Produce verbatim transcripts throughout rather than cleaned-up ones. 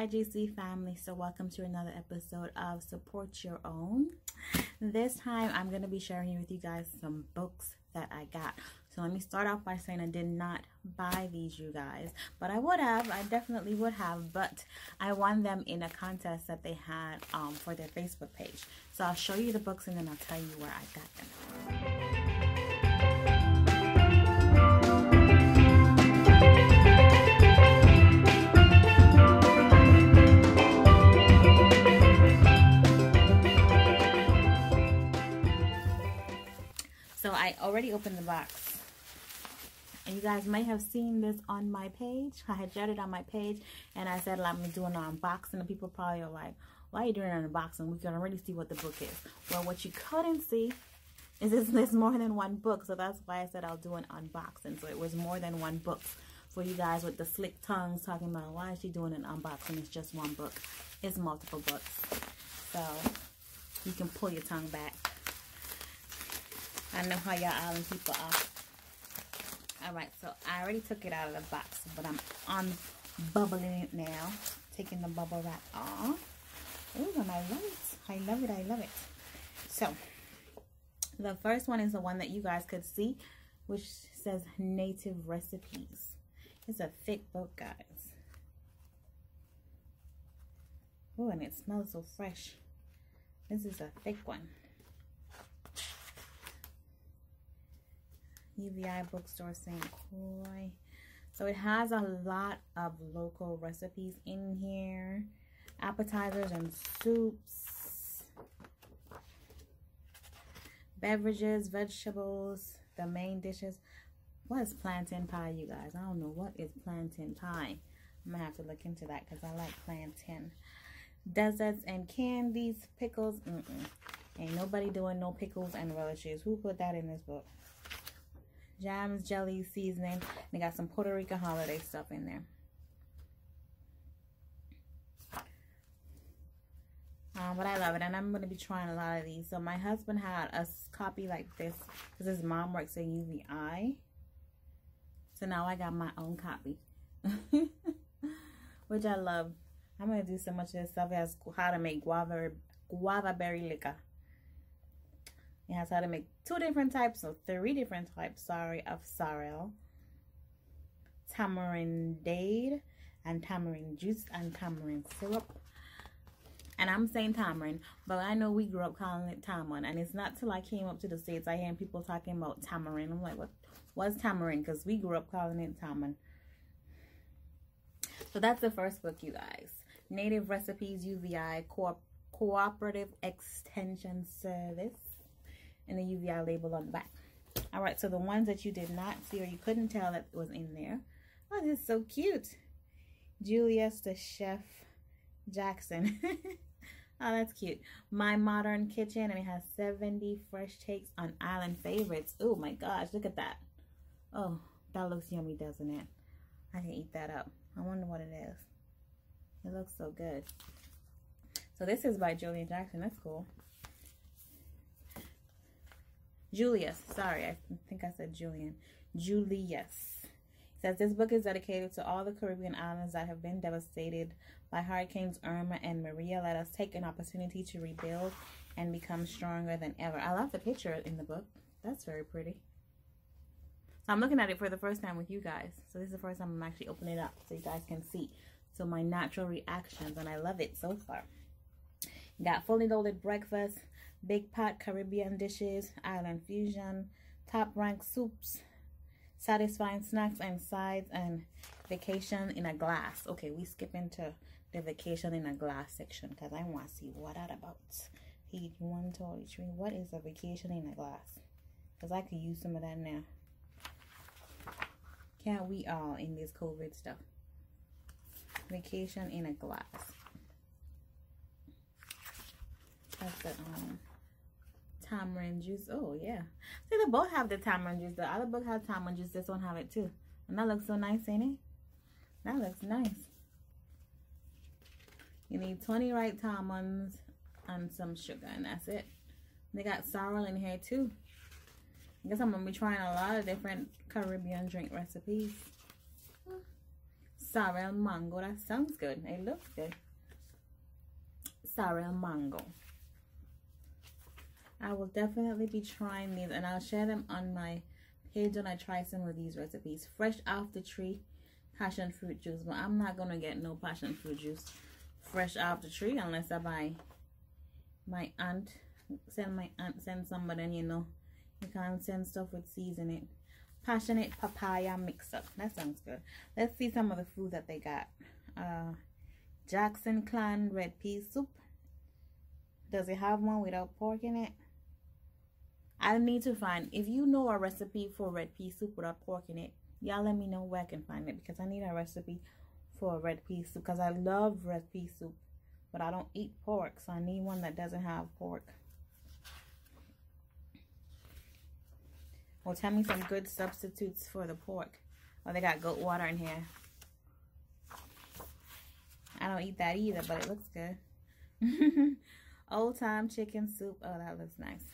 I G C family, so welcome to another episode of Support Your Own. This time I'm going to be sharing with you guys some books that I got. So let me start off by saying I did not buy these, you guys, but I would have, I definitely would have, but I won them in a contest that they had um, for their Facebook page. So I'll show you the books and then I'll tell you where I got them. So I already opened the box, and you guys may have seen this on my page. I had shared it on my page, and I said, let me do an unboxing, and people probably are like, why are you doing an unboxing? We can already see what the book is. Well, what you couldn't see is this, there's more than one book, so that's why I said I'll do an unboxing. So it was more than one book. For you guys with the slick tongues talking about, why is she doing an unboxing? It's just one book. It's multiple books. So you can pull your tongue back. I know how y'all island people are. Alright, so I already took it out of the box, but I'm unbubbling it now. Taking the bubble wrap off. Ooh, and I love it. I love it, I love it. So, the first one is the one that you guys could see, which says Native Recipes. It's a thick book, guys. Ooh, and it smells so fresh. This is a thick one. U V I bookstore, Saint Croix. So it has a lot of local recipes in here, appetizers and soups, beverages, vegetables, the main dishes. What is plantain pie, you guys? I don't know, what is plantain pie? I'm gonna have to look into that because I like plantain. Desserts and candies, pickles. Mm-mm. Ain't nobody doing no pickles and relishes. Who put that in this book? Jams, jelly, seasoning. They got some Puerto Rican holiday stuff in there. Um, but I love it, and I'm going to be trying a lot of these. So my husband had a copy like this because his mom works at U V I. So now I got my own copy, which I love. I'm going to do so much of this stuff. It has how to make guava, guava berry liquor. It has how to make two different types, or three different types, sorry, of sorrel, tamarindade, and tamarind juice, and tamarind syrup. And I'm saying tamarind, but I know we grew up calling it tamarind. And it's not till I came up to the States, I hear people talking about tamarind. I'm like, what was tamarind? Because we grew up calling it tamarind. So that's the first book, you guys. Native Recipes, U V I, Co Cooperative Extension Service. And the U V I label on the back. All right, so the ones that you did not see or you couldn't tell that was in there. Oh, this is so cute. Julius the Chef Jackson. Oh, that's cute. My Modern Kitchen, and it has seventy fresh takes on island favorites. Oh my gosh, look at that. Oh, that looks yummy, doesn't it? I can eat that up. I wonder what it is. It looks so good. So this is by Julius Jackson. That's cool. Julius, sorry, I think I said Julian. Julius. It says this book is dedicated to all the Caribbean islands that have been devastated by hurricanes Irma and Maria. Let us take an opportunity to rebuild and become stronger than ever. I love the picture in the book. That's very pretty. So I'm looking at it for the first time with you guys. So this is the first time I'm actually opening it up so you guys can see. So my natural reactions, and I love it so far. Got fully loaded breakfast, big pot Caribbean dishes, island fusion, top rank soups, satisfying snacks and sides, and vacation in a glass. Okay, we skip into the vacation in a glass section because I want to see what that about. Page one twenty-three. What is a vacation in a glass? Because I could use some of that now. Can't we all in this COVID stuff? Vacation in a glass. That's the um tamarind juice. Oh yeah, see, they both have the tamarind juice. The other book has tamarind juice, this one have it too, and that looks so nice, ain't it? That looks nice. You need twenty ripe tamarinds and some sugar, and that's it. They got sorrel in here too. I guess I'm gonna be trying a lot of different Caribbean drink recipes. sorrel mango. That sounds good. It looks good. Sorrel mango. I will definitely be trying these, and I'll share them on my page when I try some of these recipes. Fresh off the tree passion fruit juice, but I'm not gonna get no passion fruit juice fresh off the tree unless I buy my aunt send my aunt send some, but then you know you can't send stuff with seeds in it. Passionate papaya mix up. That sounds good. Let's see some of the food that they got. Uh, Jackson Clan red pea soup. Does it have one without pork in it? I'll need to find, if you know a recipe for red pea soup without pork in it, y'all let me know where I can find it, because I need a recipe for red pea soup, because I love red pea soup, but I don't eat pork, so I need one that doesn't have pork. Well, tell me some good substitutes for the pork. Oh, they got goat water in here. I don't eat that either, but it looks good. Old time chicken soup. Oh, that looks nice.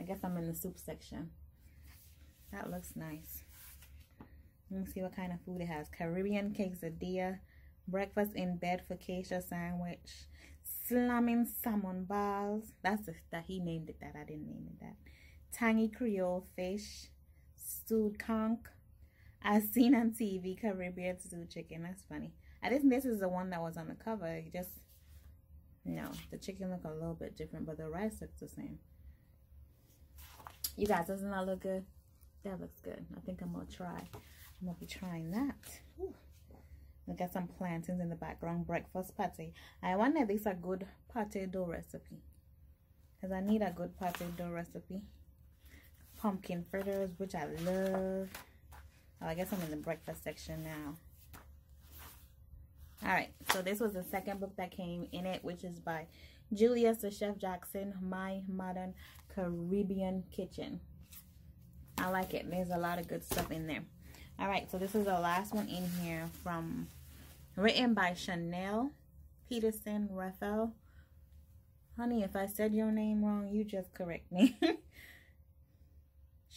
I guess I'm in the soup section. That looks nice. Let me see what kind of food it has. Caribbean quesadilla, breakfast in bed focaccia sandwich, slamming salmon balls. That's the, that he named it that. I didn't name it that. Tangy Creole fish, stewed conch, as seen on T V, Caribbean stewed chicken. That's funny. I think this is the one that was on the cover. It just, no, the chicken look a little bit different, but the rice looks the same. You guys, doesn't that look good? That looks good. I think I'm gonna try. I'm gonna be trying that. Ooh. We got some plantains in the background. Breakfast pate. I wonder if this is a good pate dough recipe, because I need a good pate dough recipe. Pumpkin fritters, which I love. Oh, I guess I'm in the breakfast section now. All right, so this was the second book that came in it, which is by Julius the Chef Jackson, My Modern Caribbean Kitchen. I like it. There's a lot of good stuff in there. All right, so this is the last one in here, from written by Shanell Petersen-Reffell. Honey, if I said your name wrong, you just correct me.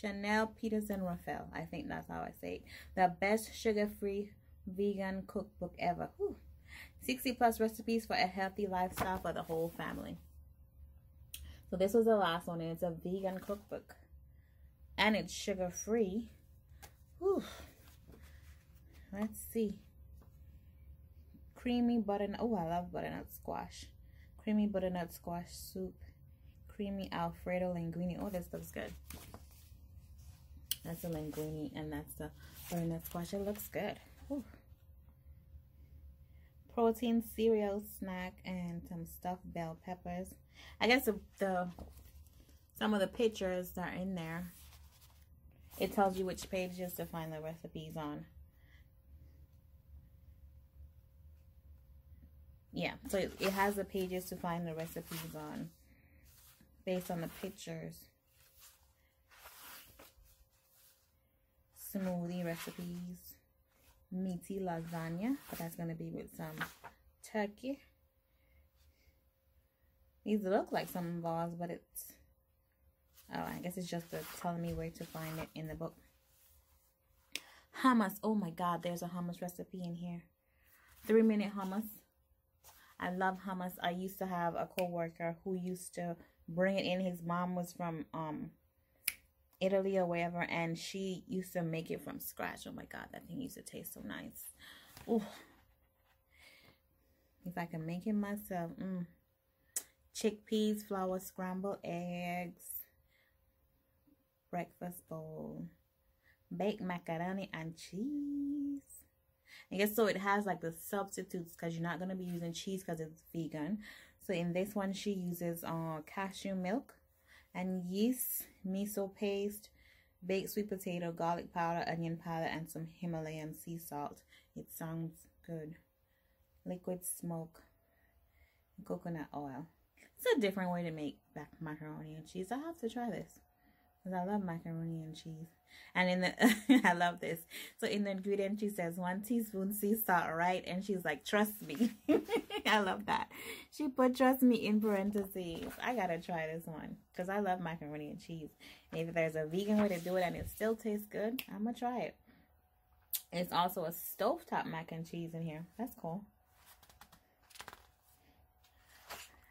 Shanell Petersen-Reffell. I think that's how I say it. The Best Sugar-Free Vegan Cookbook Ever. Whew. sixty plus recipes for a healthy lifestyle for the whole family. So this was the last one, and it's a vegan cookbook, and it's sugar free. Whew. Let's see. Creamy butternut. Oh, I love butternut squash. Creamy butternut squash soup. Creamy Alfredo linguine. Oh, this looks good. That's the linguine, and that's the butternut squash. It looks good. Whew. Protein cereal snack and some stuffed bell peppers. I guess the, the some of the pictures that are in there, it tells you which pages to find the recipes on. Yeah, so it, it has the pages to find the recipes on based on the pictures. Smoothie recipes. Meaty lasagna, but that's going to be with some turkey. These look like some balls, but it's, oh, I guess it's just telling me where to find it in the book. Hummus. Oh my god, there's a hummus recipe in here. Three minute hummus. I love hummus. I used to have a co-worker who used to bring it in. His mom was from um Italy or wherever, and she used to make it from scratch. Oh my god, that thing used to taste so nice. Ooh. If I can make it myself. Mm. Chickpeas, flour, scrambled eggs, breakfast bowl, baked macaroni and cheese. I guess so it has like the substitutes, because you're not going to be using cheese because it's vegan. So in this one she uses uh, cashew milk and yeast, miso paste, baked sweet potato, garlic powder, onion powder, and some Himalayan sea salt. It sounds good. Liquid smoke, coconut oil. It's a different way to make back macaroni and cheese. I have to try this, because I love macaroni and cheese. And in the, I love this. So in the ingredient, she says one teaspoon sea salt, right? And she's like, trust me. I love that. She put trust me in parentheses. I gotta try this one, because I love macaroni and cheese. And if there's a vegan way to do it and it still tastes good, I'm gonna try it. And it's also a stovetop mac and cheese in here. That's cool.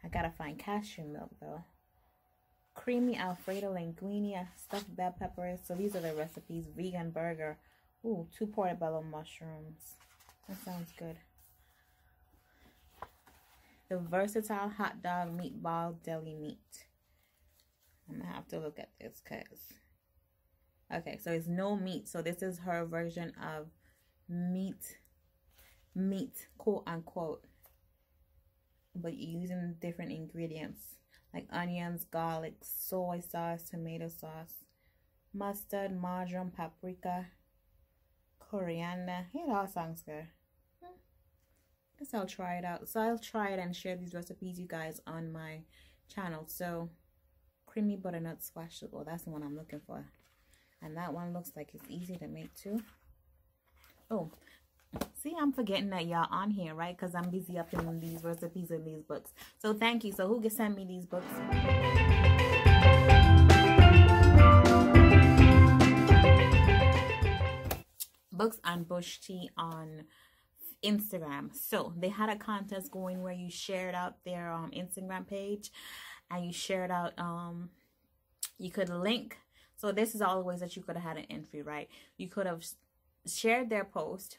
I gotta find cashew milk though. Creamy Alfredo linguine, stuffed bell peppers. So these are the recipes. Vegan burger. Ooh, two portobello mushrooms. That sounds good. The versatile hot dog meatball deli meat. I'm gonna have to look at this because... okay, so it's no meat. So this is her version of meat, meat, quote unquote. But using different ingredients like onions, garlic, soy sauce, tomato sauce, mustard, marjoram, paprika, coriander. It all sounds good. I guess I'll try it out. So I'll try it and share these recipes, you guys, on my channel. So creamy butternut squash. Oh, that's the one I'm looking for. And that one looks like it's easy to make too. Oh, see, I'm forgetting that y'all on here, right? Because I'm busy up in these recipes and these books. So thank you. So who can send me these books? Books N Bush Tea on Instagram. So they had a contest going where you shared out their um, Instagram page. And you shared out, um, you could link. So this is all the ways that you could have had an entry, right? You could have shared their post,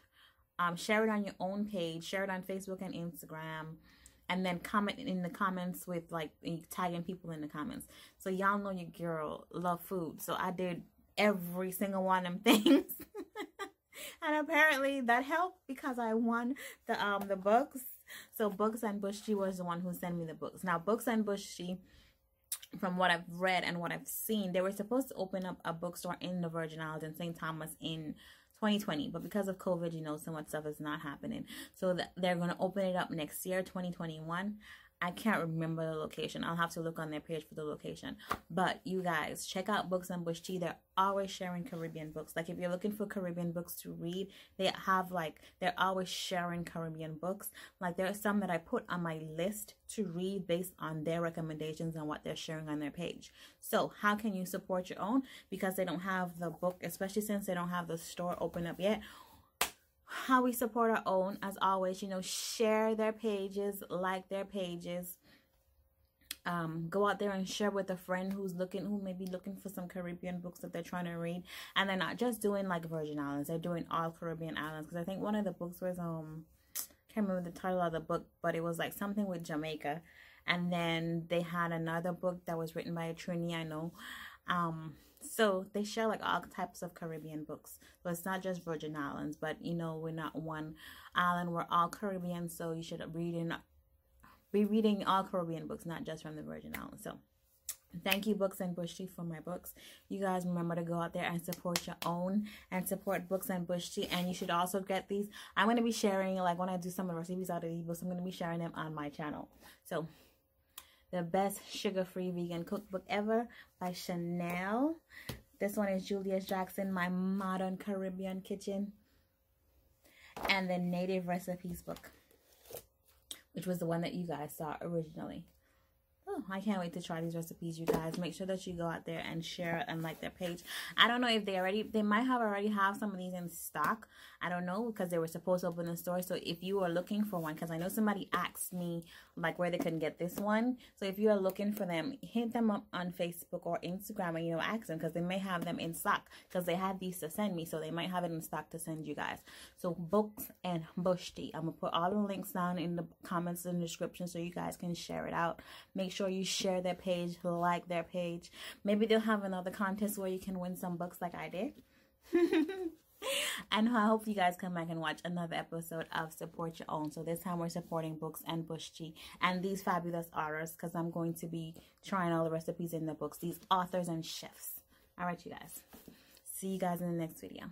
um, share it on your own page, share it on Facebook and Instagram, and then comment in the comments with, like, tagging people in the comments. So y'all know your girl love food. So I did every single one of them things. And apparently that helped because I won the um the books. So Books N Bush Tea was the one who sent me the books. Now, Books N Bush Tea, from what I've read and what I've seen, they were supposed to open up a bookstore in the Virgin Islands in Saint Thomas in twenty twenty. But because of COVID, you know, so much stuff is not happening. So th they're going to open it up next year, twenty twenty-one. I can't remember the location. I'll have to look on their page for the location. But you guys, check out Books N Bush Tea. They're always sharing Caribbean books. Like, if you're looking for Caribbean books to read, they have, like, they're always sharing Caribbean books. Like, there are some that I put on my list to read based on their recommendations and what they're sharing on their page. So how can you support your own? Because they don't have the book, especially since they don't have the store open up yet. How we support our own, as always, you know, share their pages, like their pages, um go out there and share with a friend who's looking, who may be looking for some Caribbean books that they're trying to read. And they're not just doing like Virgin Islands, they're doing all Caribbean islands, because I think one of the books was um can't remember the title of the book, but it was like something with Jamaica. And then they had another book that was written by a Trini, I know. um So they share like all types of Caribbean books. So it's not just Virgin Islands, but you know, we're not one island, we're all Caribbean. So you should read in, be reading all Caribbean books, not just from the Virgin Islands. So thank you, Books N Bush Tea, for my books. You guys remember to go out there and support your own and support Books N Bush Tea. And you should also get these. I'm going to be sharing, like when I do some of the recipes out of these books, I'm going to be sharing them on my channel. So The Best Sugar-Free Vegan Cookbook Ever by Shanell. This one is Julius Jackson, My Modern Caribbean Kitchen. And the Native Recipes book, which was the one that you guys saw originally. Oh, I can't wait to try these recipes, you guys. Make sure that you go out there and share and like their page. I don't know if they already, they might have already have some of these in stock. I don't know, because they were supposed to open the store. So if you are looking for one, because I know somebody asked me like where they couldn't get this one. So if you are looking for them, hit them up on Facebook or Instagram and, you know, ask them, because they may have them in stock, because they had these to send me. So they might have it in stock to send you guys. So Books N Bush Tea. I'm going to put all the links down in the comments and description so you guys can share it out. Make sure sure you share their page, like their page. Maybe they'll have another contest where you can win some books like I did. And I hope you guys come back and watch another episode of Support Your Own. So this time we're supporting Books N Bush Tea and these fabulous authors, because I'm going to be trying all the recipes in the books, these authors and chefs. All right, you guys, see you guys in the next video.